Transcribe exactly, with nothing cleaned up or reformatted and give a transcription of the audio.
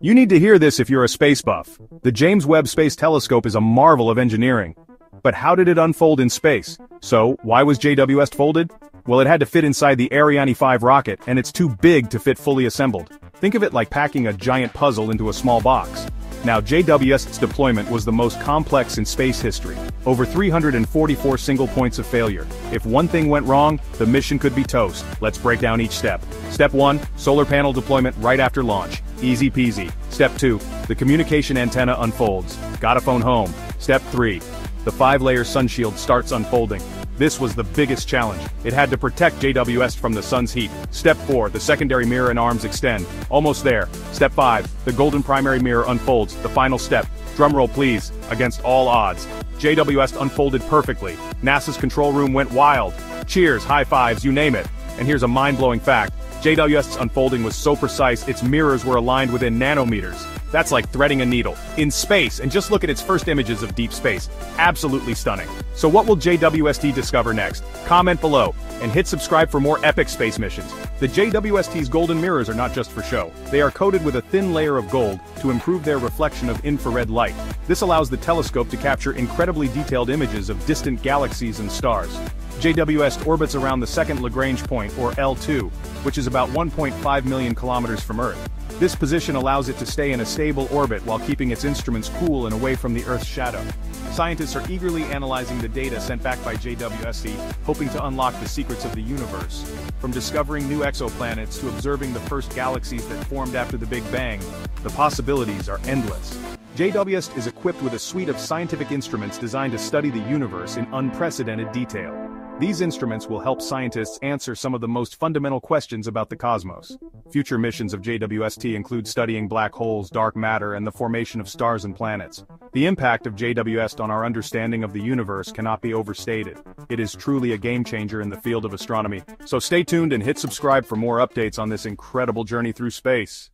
You need to hear this if you're a space buff. The James Webb Space Telescope is a marvel of engineering. But how did it unfold in space? So, why was J W S folded? Well, it had to fit inside the Ariane five rocket, and it's too big to fit fully assembled. Think of it like packing a giant puzzle into a small box. Now, J W S's deployment was the most complex in space history. Over three hundred forty-four single points of failure. If one thing went wrong, the mission could be toast. Let's break down each step. Step one, solar panel deployment right after launch. Easy peasy. Step two, the communication antenna unfolds. Gotta phone home. Step three, the five-layer sunshield starts unfolding. This was the biggest challenge. It had to protect J W S from the sun's heat. Step four, the secondary mirror and arms extend. Almost there. Step five, the golden primary mirror unfolds, the final step. Drumroll please. Against all odds, J W S unfolded perfectly. NASA's control room went wild. Cheers, high fives, you name it. And here's a mind-blowing fact. J W S's unfolding was so precise its mirrors were aligned within nanometers. That's like threading a needle. In space, and just look at its first images of deep space. Absolutely stunning. So what will J W S T discover next? Comment below, and hit subscribe for more epic space missions. The J W S T's golden mirrors are not just for show. They are coated with a thin layer of gold to improve their reflection of infrared light. This allows the telescope to capture incredibly detailed images of distant galaxies and stars. J W S orbits around the second Lagrange point, or L two, which is about one point five million kilometers from Earth. This position allows it to stay in a stable orbit while keeping its instruments cool and away from the Earth's shadow. Scientists are eagerly analyzing the data sent back by J W S T, hoping to unlock the secrets of the universe. From discovering new exoplanets to observing the first galaxies that formed after the Big Bang, the possibilities are endless. J W S T is equipped with a suite of scientific instruments designed to study the universe in unprecedented detail. These instruments will help scientists answer some of the most fundamental questions about the cosmos. Future missions of J W S T include studying black holes, dark matter, and the formation of stars and planets. The impact of J W S T on our understanding of the universe cannot be overstated. It is truly a game changer in the field of astronomy. So stay tuned and hit subscribe for more updates on this incredible journey through space.